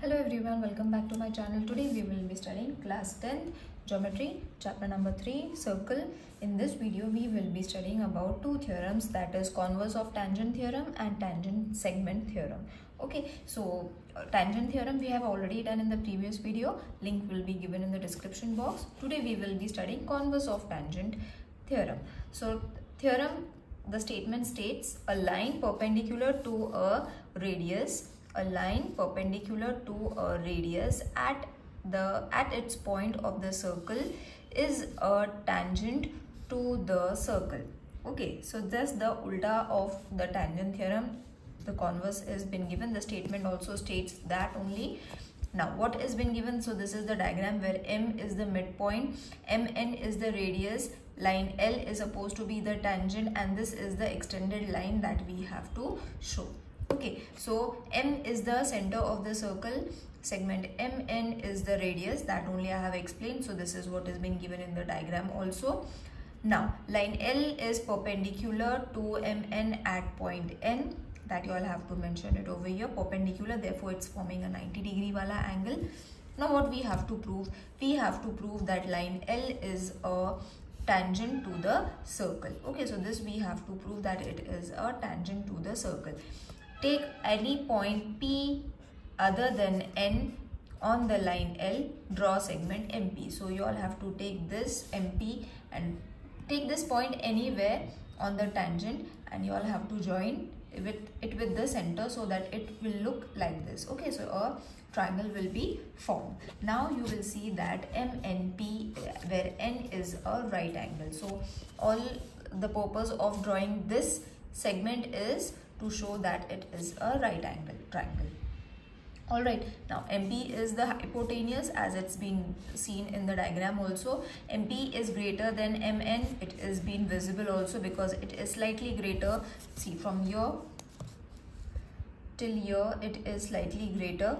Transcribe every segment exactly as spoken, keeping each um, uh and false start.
Hello everyone, welcome back to my channel. Today we will be studying class tenth geometry chapter number three circle. In this video we will be studying about two theorems, that is converse of tangent theorem and tangent segment theorem. Okay, so uh, tangent theorem we have already done in the previous video. Link will be given in the description box. Today we will be studying converse of tangent theorem. So theorem, the statement states a line perpendicular to a radius a line perpendicular to a radius at the at its point of the circle is a tangent to the circle. Okay, so that's the ulta of the tangent theorem. The converse has been given. The statement also states that only. Now what has been given? So this is the diagram where M is the midpoint, M N is the radius, line L is supposed to be the tangent, and this is the extended line that we have to show. Okay, so M is the center of the circle, segment M N is the radius, that only I have explained. So this is what is being given in the diagram also. Now line L is perpendicular to M N at point N, that you all have to mention it over here, perpendicular, therefore it's forming a ninety degree wala angle. Now what we have to prove? We have to prove that line L is a tangent to the circle. Okay, so this we have to prove that it is a tangent to the circle. Take any point P other than N on the line L, draw segment M P. So you all have to take this M P and take this point anywhere on the tangent, and you all have to join with it with the center so that it will look like this. Okay, so a triangle will be formed. Now you will see that M N P, where N is a right angle. So all the purpose of drawing this segment is to show that it is a right angle triangle. Alright, now M P is the hypotenuse, as it's been seen in the diagram also. M P is greater than M N, it is being visible also because it is slightly greater. See, from here till here it is slightly greater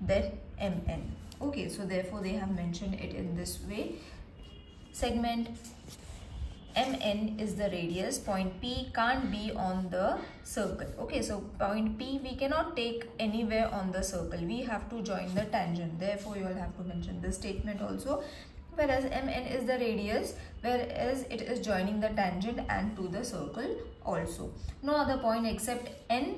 than M N. Okay, so therefore they have mentioned it in this way. Segment M N is the radius, point P can't be on the circle. Okay, so point P we cannot take anywhere on the circle, we have to join the tangent, therefore you all have to mention this statement also. Whereas M N is the radius, whereas it is joining the tangent and to the circle also. No other point except N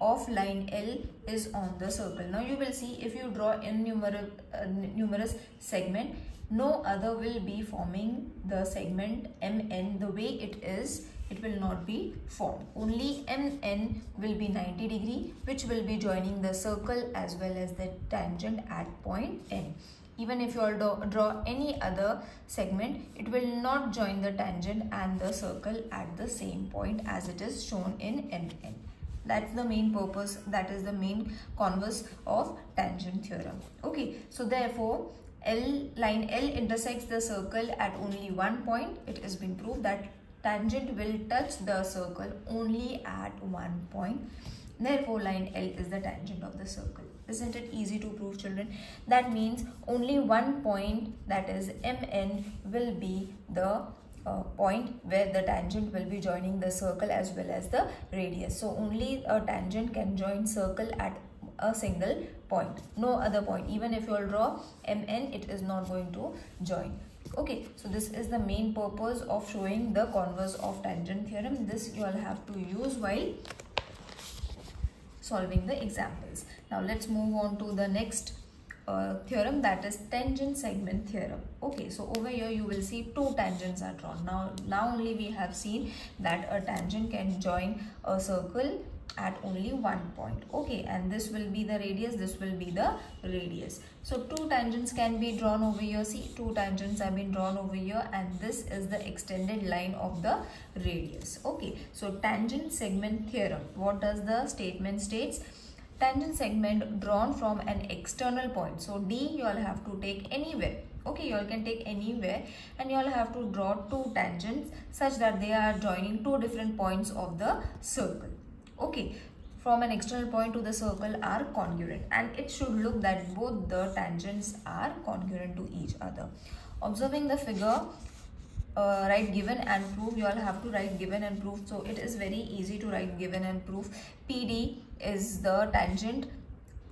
of line L is on the circle. Now you will see, if you draw in numerous, uh, numerous segment, no other will be forming the segment M N the way it is. It will not be formed. Only M N will be ninety degree, which will be joining the circle as well as the tangent at point N. Even if you all do, draw any other segment, it will not join the tangent and the circle at the same point as it is shown in M N. That's the main purpose, that is the main converse of tangent theorem. Okay, so therefore L, line L intersects the circle at only one point. It has been proved that tangent will touch the circle only at one point. Therefore, line L is the tangent of the circle. Isn't it easy to prove, children? That means only one point, that is M N, will be the Uh, point where the tangent will be joining the circle as well as the radius. So only a tangent can join circle at a single point, no other point. Even if you all draw M N, it is not going to join. Okay, so this is the main purpose of showing the converse of tangent theorem. This you all have to use while solving the examples. Now let's move on to the next Uh, theorem, that is tangent segment theorem. Okay, so over here you will see two tangents are drawn. Now, now only we have seen that a tangent can join a circle at only one point. Okay, and this will be the radius, this will be the radius. So two tangents can be drawn over here. See, two tangents have been drawn over here, and this is the extended line of the radius. Okay, so tangent segment theorem. What does the statement states? Tangent segment drawn from an external point. So D you all have to take anywhere. Okay, you all can take anywhere, and you all have to draw two tangents such that they are joining two different points of the circle. Okay, from an external point to the circle are congruent, and it should look that both the tangents are congruent to each other. Observing the figure, Uh, write given and prove. You all have to write given and prove. So it is very easy to write given and prove. P D is the tangent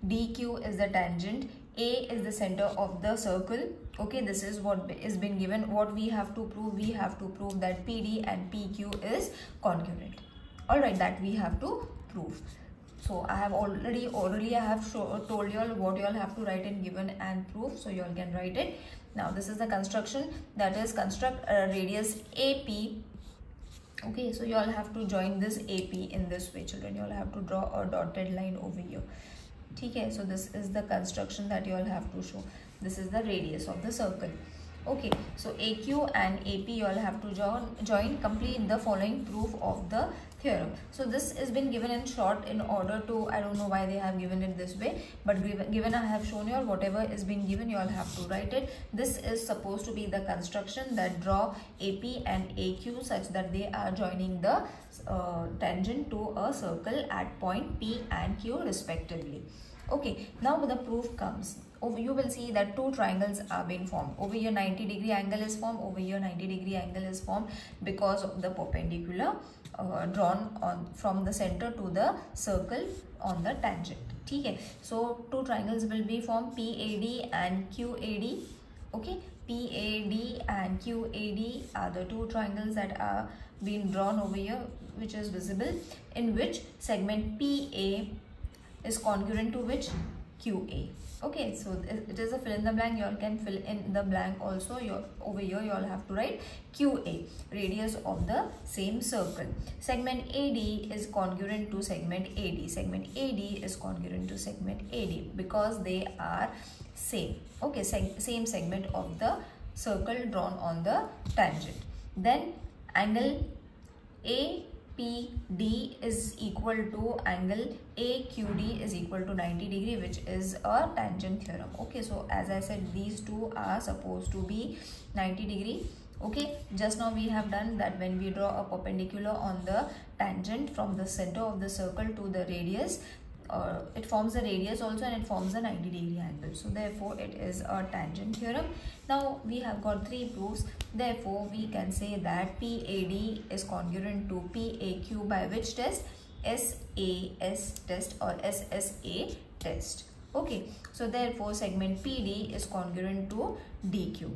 D Q is the tangent, A is the center of the circle. Okay, this is what is been given. What we have to prove, we have to prove that P D and P Q is congruent. All right, that we have to prove. So I have already orally I have show, told you all what you all have to write in given and proof, so you all can write it. Now this is the construction, that is construct a radius A P. Okay, so you all have to join this A P in this way, children. You all have to draw a dotted line over here. Okay, so this is the construction that you all have to show. This is the radius of the circle. Okay, so A Q and A P you all have to join, join complete the following proof of the theorem. So this has been given in short in order to, I don't know why they have given it this way, but given I have shown you all, whatever is been given you all have to write it. This is supposed to be the construction that draw A P and A Q such that they are joining the uh, tangent to a circle at point P and Q respectively. Okay, now the proof comes. Over you will see that two triangles are being formed. Over here ninety degree angle is formed, over here ninety degree angle is formed because of the perpendicular uh, drawn on from the center to the circle on the tangent. Okay, so two triangles will be formed, P A D and Q A D. Okay, P A D and Q A D are the two triangles that are being drawn over here, which is visible, in which segment P A is congruent to which Q A. Okay, so it is a fill in the blank. You all can fill in the blank also. You're, over here you all have to write Q A, radius of the same circle. Segment A D is congruent to segment A D. Segment A D is congruent to segment A D because they are same. Okay, seg same segment of the circle drawn on the tangent. Then angle A P D is equal to angle A Q D is equal to ninety degree, which is a tangent theorem. Okay, so as I said, these two are supposed to be ninety degree. Okay, just now we have done that when we draw a perpendicular on the tangent from the center of the circle to the radius, uh, it forms the radius also and it forms a ninety degree angle. So therefore it is a tangent theorem. Now we have got three proofs. Therefore we can say that P A D is congruent to P A Q by which test? S A S test or S S A test. Okay, so therefore segment P D is congruent to D Q.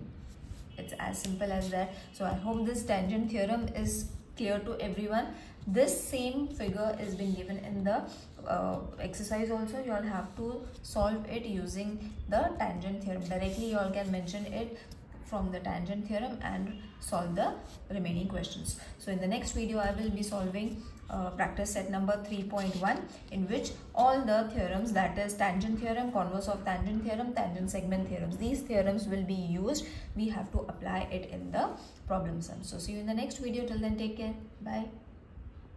It's as simple as that. So I hope this tangent theorem is clear to everyone. This same figure is been given in the uh, exercise also. You all have to solve it using the tangent theorem. Directly you all can mention it from the tangent theorem and solve the remaining questions. So in the next video I will be solving uh, practice set number three point one, in which all the theorems, that is tangent theorem, converse of tangent theorem, tangent segment theorems, these theorems will be used. We have to apply it in the problem sum. So see you in the next video. Till then, take care. Bye.